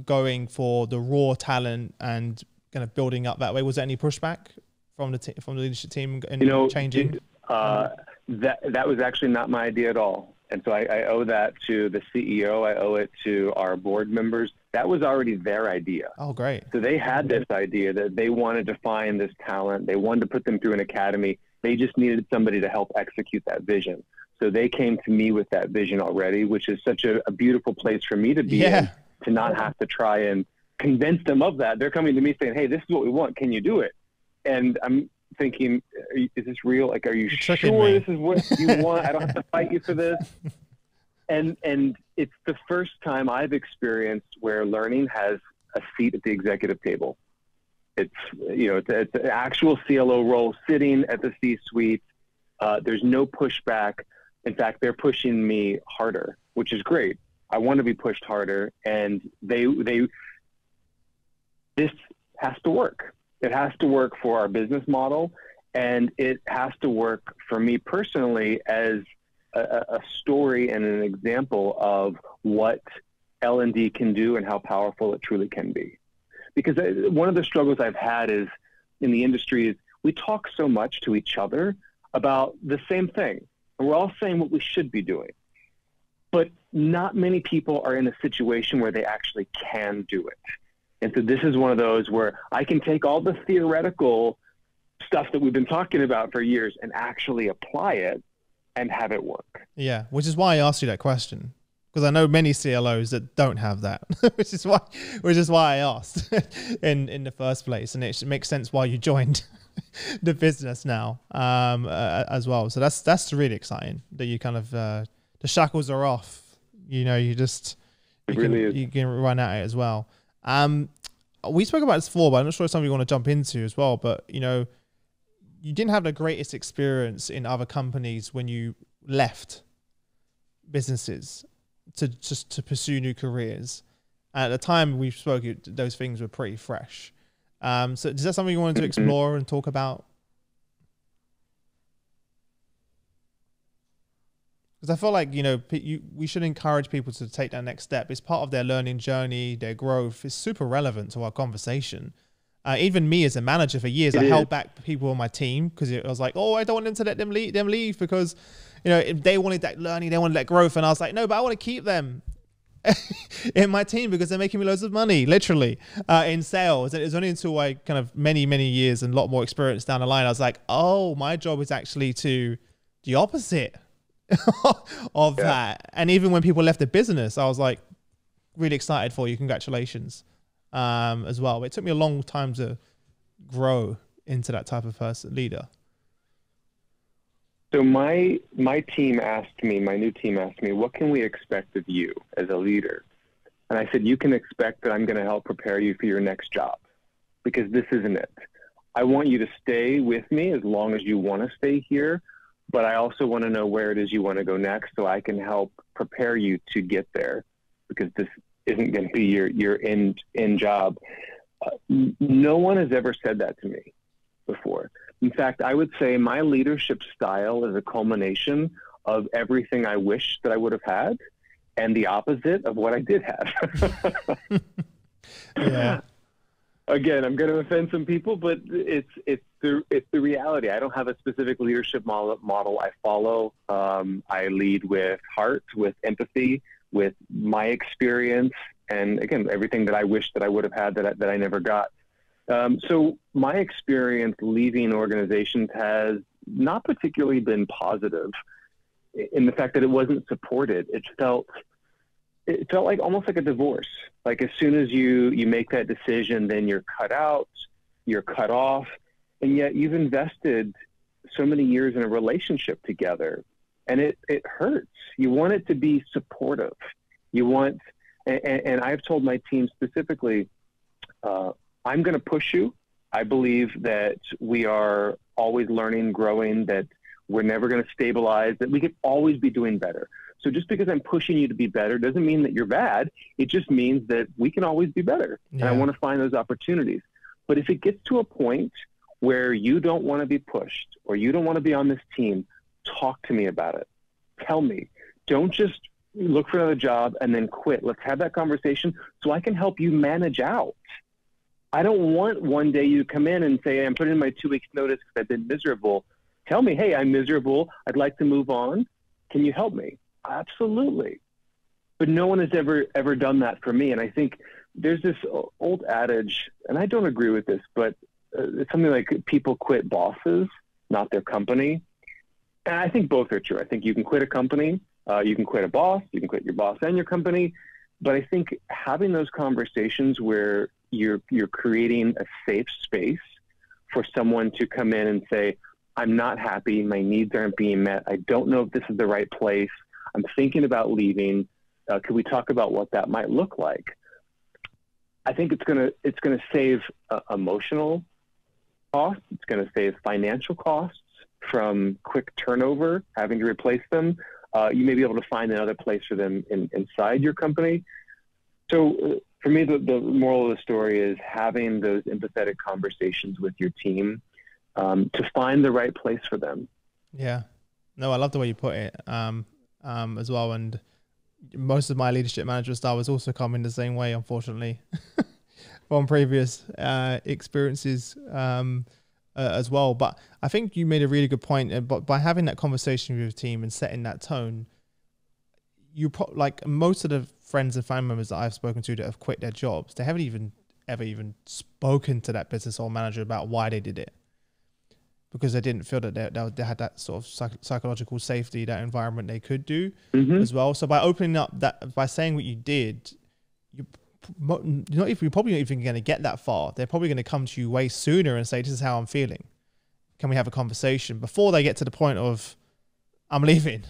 going for the raw talent and kind of building up that way. Was there any pushback from the leadership team in changing? That was actually not my idea at all. And so I owe that to the CEO. I owe it to our board members. That was already their idea. Oh, great. So they had this idea that they wanted to find this talent. They wanted to put them through an academy. They just needed somebody to help execute that vision. So they came to me with that vision already, which is such a beautiful place for me to be in, to not have to try and convince them of that. They're coming to me saying, hey, this is what we want. Can you do it? And I'm thinking, is this real? Like, are you sure this is what you want? I don't have to fight you for this. And it's the first time I've experienced where learning has a seat at the executive table. It's, you know, it's an actual CLO role sitting at the C-suite. There's no pushback. In fact, they're pushing me harder, which is great. I want to be pushed harder. And this has to work. It has to work for our business model, and it has to work for me personally as a story and an example of what L&D can do and how powerful it truly can be. Because one of the struggles I've had is in the industry is we talk so much to each other about the same thing, and we're all saying what we should be doing. But not many people are in a situation where they actually can do it. And so this is one of those where I can take all the theoretical stuff that we've been talking about for years and actually apply it and have it work. Yeah, which is why I asked you that question, because I know many CLOs that don't have that, which is why I asked in the first place, and it makes sense why you joined the business now as well. So that's really exciting that you kind of the shackles are off. You know, you just you can run at it as well. We spoke about this before, but I'm not sure it's something you want to jump into as well. But you know, you didn't have the greatest experience in other companies when you left businesses to just to pursue new careers. At the time we spoke, those things were pretty fresh. So is that something you wanted to explore and talk about? Because I feel like, you know, we should encourage people to take that next step. It's part of their learning journey, their growth. It's super relevant to our conversation. Even me as a manager for years, I held back people on my team because I was like, oh, I don't want them to let them leave because, you know, if they wanted that learning, they wanted that growth. And I was like, no, but I want to keep them in my team because they're making me loads of money, literally, in sales. And it was only until I kind of many years and a lot more experience down the line, I was like, oh, my job is actually to the opposite of that. And even when people left the business, I was like really excited for you, congratulations, as well. But it took me a long time to grow into that type of person, leader. So my team asked me, my new team asked me, what can we expect of you as a leader? And I said, you can expect that I'm going to help prepare you for your next job, because this isn't it. I want you to stay with me as long as you want to stay here, but I also want to know where it is you want to go next, so I can help prepare you to get there, because this isn't going to be your end job. No one has ever said that to me before. In fact, I would say my leadership style is a culmination of everything I wish that I would have had and the opposite of what I did have. Yeah. Again, I'm going to offend some people, but it's the reality. I don't have a specific leadership model I follow. I lead with heart, with empathy, with my experience, and again, everything that I wish that I would have had that I never got. So my experience leaving organizations has not particularly been positive in the fact that it wasn't supported. It felt like almost like a divorce. Like as soon as you make that decision, then you're cut out, you're cut off, and yet you've invested so many years in a relationship together, and it hurts. You want it to be supportive. You want, and I've told my team specifically, I'm going to push you. I believe that we are always learning, growing, that we're never going to stabilize, that we can always be doing better. So just because I'm pushing you to be better doesn't mean that you're bad. It just means that we can always be better. Yeah. And I want to find those opportunities. But if it gets to a point where you don't want to be pushed or you don't want to be on this team, talk to me about it. Tell me. Don't just look for another job and then quit. Let's have that conversation so I can help you manage out. I don't want one day you come in and say, I'm putting in my 2 weeks notice because I've been miserable. Tell me, hey, I'm miserable. I'd like to move on. Can you help me? Absolutely. But no one has ever done that for me. And I think there's this old adage, and I don't agree with this, but it's something like people quit bosses, not their company. And I think both are true. I think you can quit a company, you can quit a boss, you can quit your boss and your company. But I think having those conversations where you're creating a safe space for someone to come in and say, I'm not happy, my needs aren't being met, I don't know if this is the right place, I'm thinking about leaving. Could we talk about what that might look like? I think it's gonna save emotional costs. It's gonna save financial costs from quick turnover, having to replace them. You may be able to find another place for them inside your company. So for me, the moral of the story is having those empathetic conversations with your team to find the right place for them. Yeah. No, I love the way you put it. As well, and most of my leadership management style was also coming the same way, unfortunately, from previous experiences as well. But I think you made a really good point. But by having that conversation with your team and setting that tone, you like most of the friends and family members that I've spoken to that have quit their jobs, they haven't even spoken to that business or manager about why they did it. because they didn't feel that they had that sort of psychological safety, that environment they could do as well. So by opening up that, by saying what you did, you're probably not even going to get that far. They're probably going to come to you way sooner and say, this is how I'm feeling. Can we have a conversation? Before they get to the point of, I'm leaving,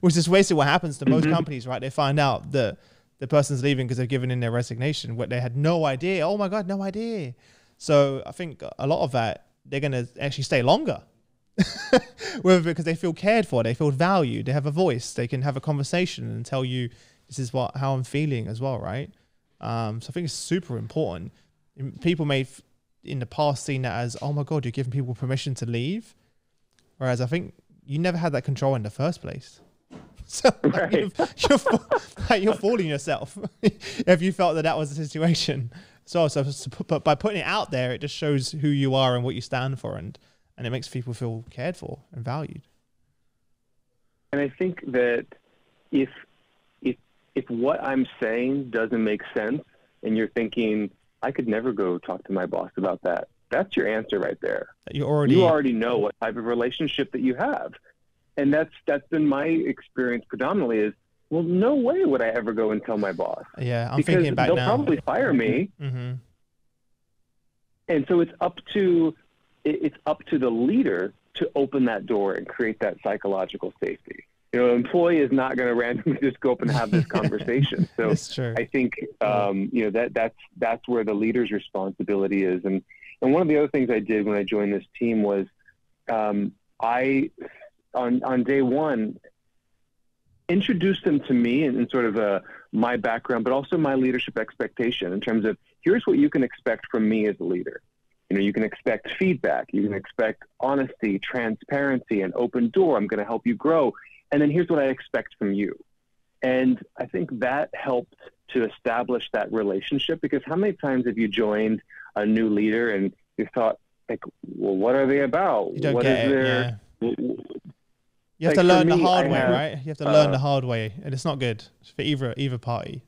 which is basically what happens to most companies, right? They find out that the person's leaving because they've given in their resignation, what they had no idea. Oh my God, no idea. So I think a lot of that, they're going to actually stay longer because they feel cared for, they feel valued, they have a voice, they can have a conversation and tell you, this is what, how I'm feeling as well, right? So I think it's super important. People may in the past seen that as, oh my God, you're giving people permission to leave. Whereas I think you never had that control in the first place. So like, right. you're fooling yourself if you felt that that was the situation. So but by putting it out there, it just shows who you are and what you stand for, and it makes people feel cared for and valued. And I think that if what I'm saying doesn't make sense, and you're thinking, I could never go talk to my boss about that, that's your answer right there. You already know what type of relationship that you have. And that's been my experience predominantly is, well, no way would I ever go and tell my boss. Yeah, I'm thinking about now. They'll probably fire me. Mm-hmm. And so it's up to the leader to open that door and create that psychological safety. You know, an employee is not going to randomly just go up and have this conversation. So that's true. I think you know, that's where the leader's responsibility is. And one of the other things I did when I joined this team was on day one, introduced them to me and sort of my background, but also my leadership expectation in terms of, here's what you can expect from me as a leader. You know, you can expect feedback, you can expect honesty, transparency, an open door. I'm going to help you grow. And then here's what I expect from you. And I think that helped to establish that relationship, because how many times have you joined a new leader and you thought, like, well, what are they about? You don't what get is it, their... Yeah. You have to learn the hard way, right? You have to learn the hard way, and it's not good for either party.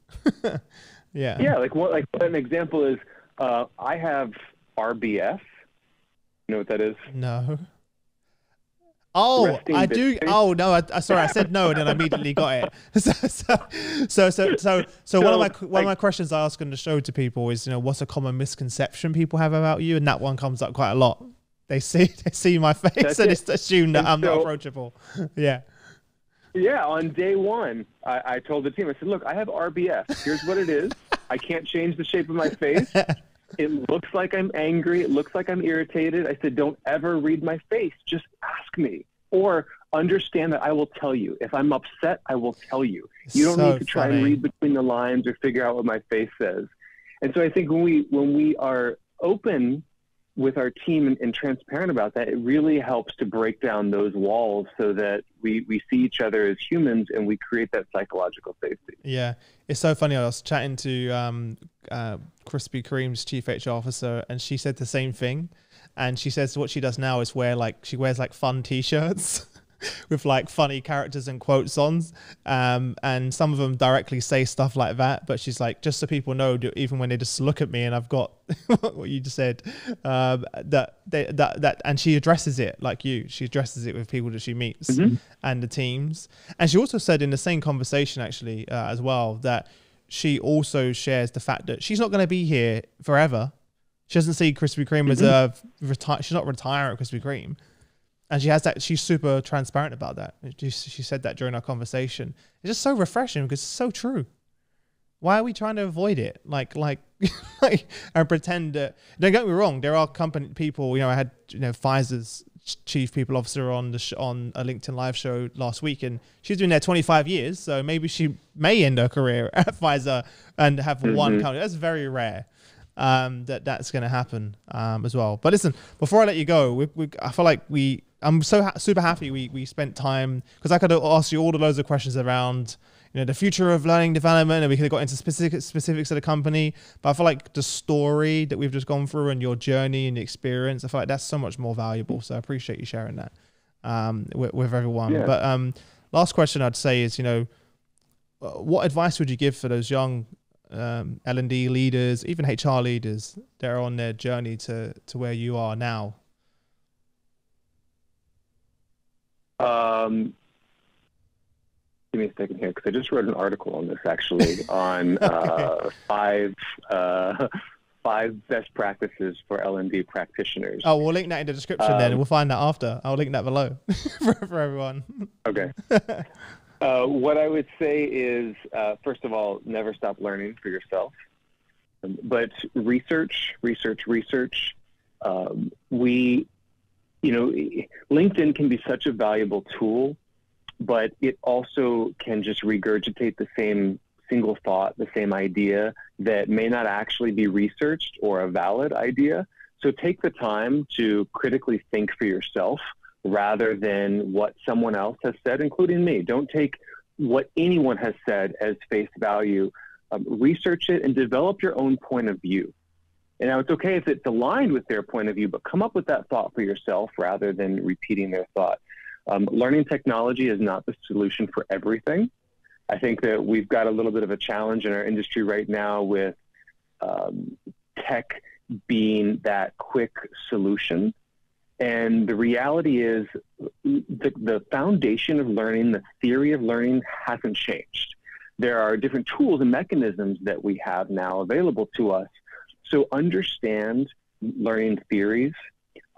Yeah. Yeah, like an example is I have RBF. You know what that is? No. Oh, I do. Oh no, sorry, I said no, and then I immediately got it. So one of my questions I ask on the show to people is, you know, what's a common misconception people have about you, and that one comes up quite a lot. They see my face and just assume that I'm not approachable. Yeah. Yeah. On day one, I told the team, I said, look, I have RBF. Here's what it is. I can't change the shape of my face. It looks like I'm angry. It looks like I'm irritated. I said, don't ever read my face. Just ask me, or understand that I will tell you. If I'm upset, I will tell you. You don't need to try and read between the lines or figure out what my face says. And so I think when we are open with our team and transparent about that, it really helps to break down those walls so that we see each other as humans and we create that psychological safety. Yeah. It's so funny. I was chatting to Krispy Kreme's chief HR officer, and she said the same thing. And she says what she does now is she wears fun t-shirts with like funny characters and quotes on, and some of them directly say stuff like that, but she's like, just so people know, even when they just look at me and I've got what you just said, and she addresses it like she addresses it with people that she meets and the teams. And she also said in the same conversation actually as well, that she also shares the fact that she's not going to be here forever. She doesn't see Krispy Kreme as a she's not retiring at Krispy Kreme. And she has that, she's super transparent about that. She said that during our conversation. It's just so refreshing because it's so true. Why are we trying to avoid it? Like and pretend that, don't get me wrong, there are people, you know, I had, you know, Pfizer's chief people officer on a LinkedIn live show last week, and she's been there 25 years. So maybe she may end her career at Pfizer and have one company. That's very rare. That's going to happen as well. But listen, before I let you go, I feel like I'm so super happy we spent time, because I could ask you all the loads of questions around, you know, the future of learning development, and we could have got into specifics of the company. But I feel like the story that we've just gone through and your journey and the experience, I feel like that's so much more valuable. So I appreciate you sharing that with everyone. Yeah. But last question I'd say is, you know, what advice would you give for those young L&D leaders, even HR leaders, they're on their journey to where you are now? Give me a second here, because I just wrote an article on this, actually, on five best practices for L&D practitioners. Oh, we'll link that in the description then. We'll find that after. I'll link that below for everyone. Okay. What I would say is, first of all, never stop learning for yourself. But research. LinkedIn can be such a valuable tool, but it also can just regurgitate the same single thought, the same idea that may not actually be researched or a valid idea. So take the time to critically think for yourself rather than what someone else has said, including me. Don't take what anyone has said as face value. Research it and develop your own point of view. And now it's okay if it's aligned with their point of view, but come up with that thought for yourself rather than repeating their thought. Learning technology is not the solution for everything. I think that we've got a little bit of a challenge in our industry right now with tech being that quick solution. And the reality is the foundation of learning, the theory of learning hasn't changed. There are different tools and mechanisms that we have now available to us. So understand learning theories.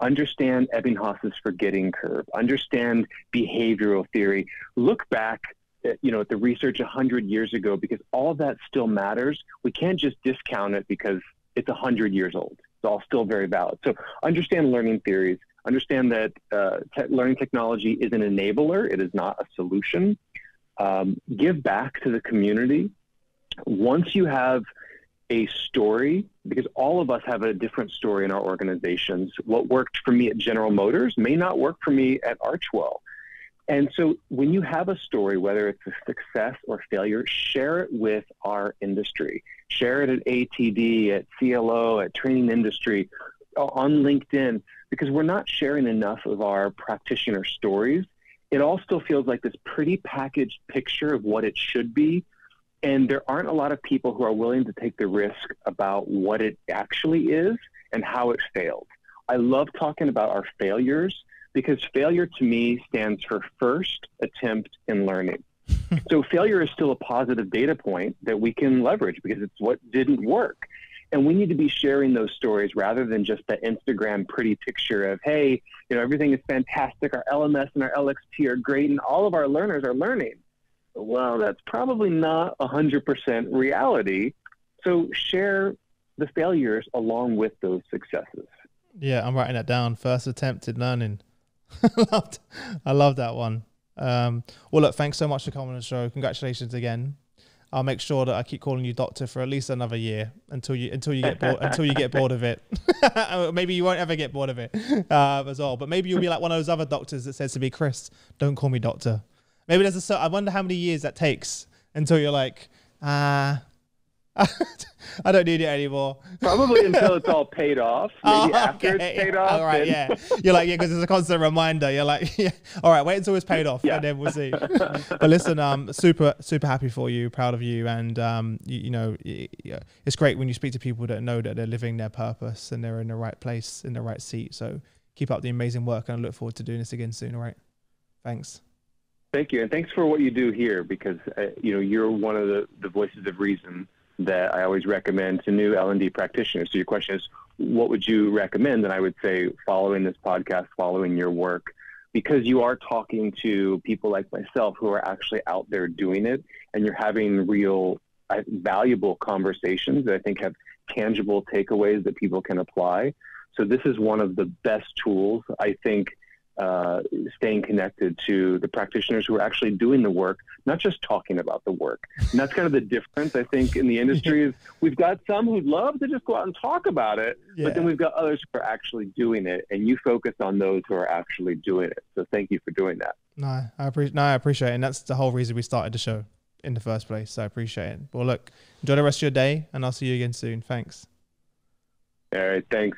Understand Ebbinghaus's forgetting curve, understand behavioral theory, look back at, at the research 100 years ago, because all that still matters. We can't just discount it because it's 100 years old. It's all still very valid. So understand learning theories, understand that learning technology is an enabler. It is not a solution. Give back to the community. Once you have a story, because all of us have a different story in our organizations. What worked for me at General Motors may not work for me at Archwell. And so when you have a story, whether it's a success or failure, share it with our industry. Share it at ATD, at CLO, at Training Industry, on LinkedIn, because we're not sharing enough of our practitioner stories. It all still feels like this pretty packaged picture of what it should be. And there aren't a lot of people who are willing to take the risk about what it actually is and how it failed. I love talking about our failures, because failure to me stands for first attempt in learning. So failure is still a positive data point that we can leverage, because it's what didn't work. And we need to be sharing those stories rather than just the Instagram pretty picture of, hey, everything is fantastic. Our LMS and our LXP are great and all of our learners are learning. Well, that's probably not 100% reality. So share the failures along with those successes. Yeah, I'm writing that down. First attempted learning. I love that one. Well, look, thanks so much for coming on the show. Congratulations again. I'll make sure that I keep calling you doctor for at least another year until you get bored of it. Maybe you won't ever get bored of it as well. But maybe you'll be like one of those other doctors that says to me, Chris, don't call me doctor. Maybe there's I wonder how many years that takes until you're like, I don't need it anymore. Probably until it's all paid off. Maybe after it's paid off. All right, yeah. You're like, yeah, because it's a constant reminder. You're like, yeah, all right, wait until it's paid off, and then we'll see. But listen, super happy for you, proud of you, and it's great when you speak to people that know that they're living their purpose and they're in the right place, in the right seat. So keep up the amazing work, and I look forward to doing this again soon. All right, thanks. Thank you, and thanks for what you do here, because you're one of the voices of reason that I always recommend to new L&D practitioners. So your question is, what would you recommend? And I would say following this podcast, following your work, because you are talking to people like myself who are actually out there doing it, and you're having real valuable conversations that I think have tangible takeaways that people can apply. So this is one of the best tools, I think, staying connected to the practitioners who are actually doing the work, not just talking about the work. And that's kind of the difference, I think, in the industry is we've got some who love to just go out and talk about it, but then we've got others who are actually doing it, and you focus on those who are actually doing it. So thank you for doing that. No, I appreciate it. And that's the whole reason we started the show in the first place. So I appreciate it. Well, look, enjoy the rest of your day, and I'll see you again soon. Thanks. All right. Thanks.